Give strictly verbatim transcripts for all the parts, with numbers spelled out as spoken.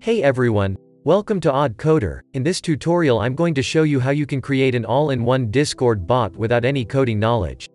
Hey everyone, welcome to Odd Coder. In this tutorial I'm going to show you how you can create an all-in-one Discord bot without any coding knowledge.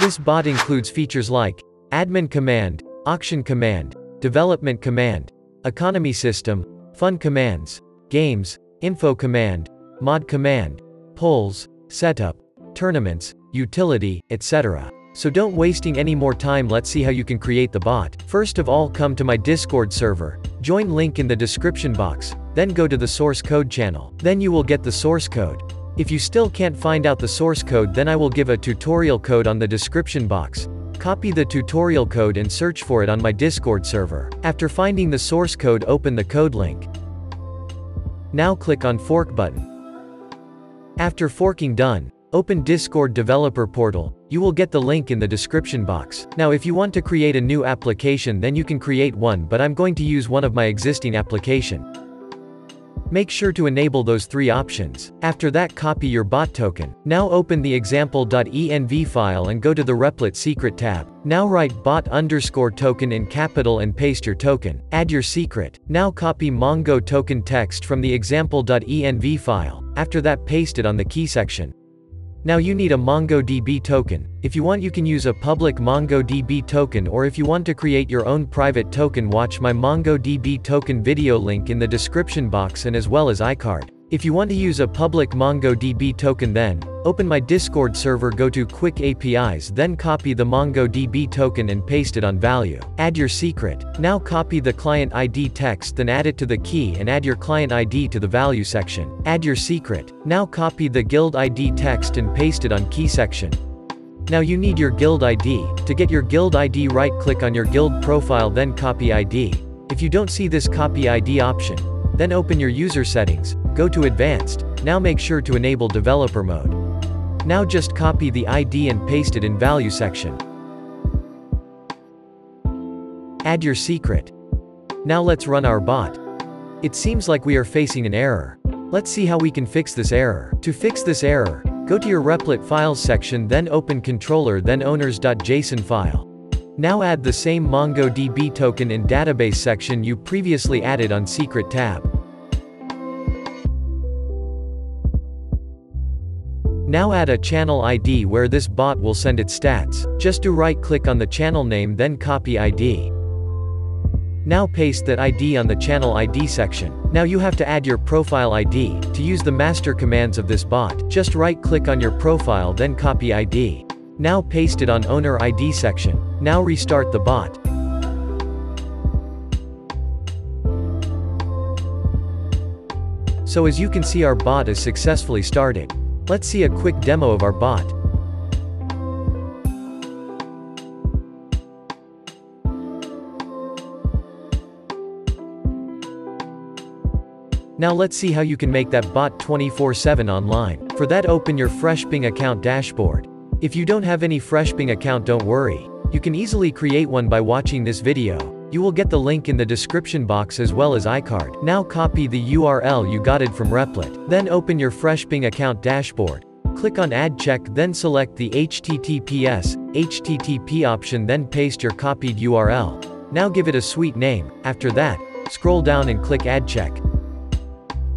This bot includes features like admin command, auction command, development command, economy system, fun commands, games, info command, mod command, polls, setup, tournaments, utility, et cetera. So don't wasting any more time, let's see how you can create the bot. First of all, come to my Discord server, join link in the description box, then go to the source code channel. Then you will get the source code. If you still can't find out the source code, then I will give a tutorial code on the description box. Copy the tutorial code and search for it on my Discord server. After finding the source code, open the code link. Now click on fork button. After forking done, open Discord developer portal. You will get the link in the description box. Now if you want to create a new application, then you can create one, but I'm going to use one of my existing application. Make sure to enable those three options. After that, copy your bot token. Now open the example.env file and go to the Replit secret tab. Now write bot underscore token in capital and paste your token. Add your secret. Now copy Mongo token text from the example.env file. After that, paste it on the key section. Now you need a MongoDB token. If you want, you can use a public MongoDB token, or if you want to create your own private token, watch my MongoDB token video link in the description box and as well as iCard. If you want to use a public MongoDB token, then open my Discord server, go to Quick A P Is, then copy the MongoDB token and paste it on value. Add your secret. Now copy the client I D text, then add it to the key and add your client I D to the value section. Add your secret. Now copy the guild I D text and paste it on key section. Now you need your guild I D. To get your guild I D, right-click on your guild profile, then copy I D. If you don't see this copy I D option, then open your user settings, go to advanced, now make sure to enable developer mode. Now just copy the I D and paste it in value section. Add your secret. Now let's run our bot. It seems like we are facing an error. Let's see how we can fix this error. To fix this error, go to your Replit files section, then open controller, then owners.json file. Now add the same MongoDB token in database section you previously added on secret tab. Now add a channel I D where this bot will send its stats. Just do right click on the channel name, then copy I D. Now paste that I D on the channel I D section. Now you have to add your profile I D. To use the master commands of this bot, just right click on your profile, then copy I D. Now paste it on owner I D section. Now restart the bot. So as you can see, our bot is successfully started. Let's see a quick demo of our bot. Now let's see how you can make that bot twenty-four seven online. For that, open your FreshBing account dashboard. If you don't have any FreshBing account, don't worry. You can easily create one by watching this video. You will get the link in the description box as well as iCard. Now copy the U R L you got it from Replit. Then open your FreshBing account dashboard. Click on Add Check, then select the H T T P S, H T T P option, then paste your copied U R L. Now give it a sweet name. After that, scroll down and click Add Check.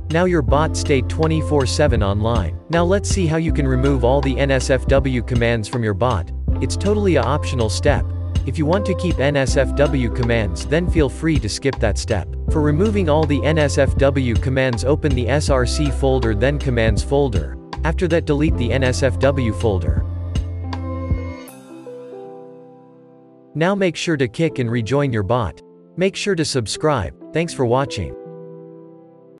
Now your bot stayed twenty-four seven online. Now let's see how you can remove all the N S F W commands from your bot. It's totally an optional step. If you want to keep N S F W commands, then feel free to skip that step. For removing all the N S F W commands, open the S R C folder, then commands folder. After that, delete the N S F W folder. Now make sure to kick and rejoin your bot. Make sure to subscribe. Thanks for watching.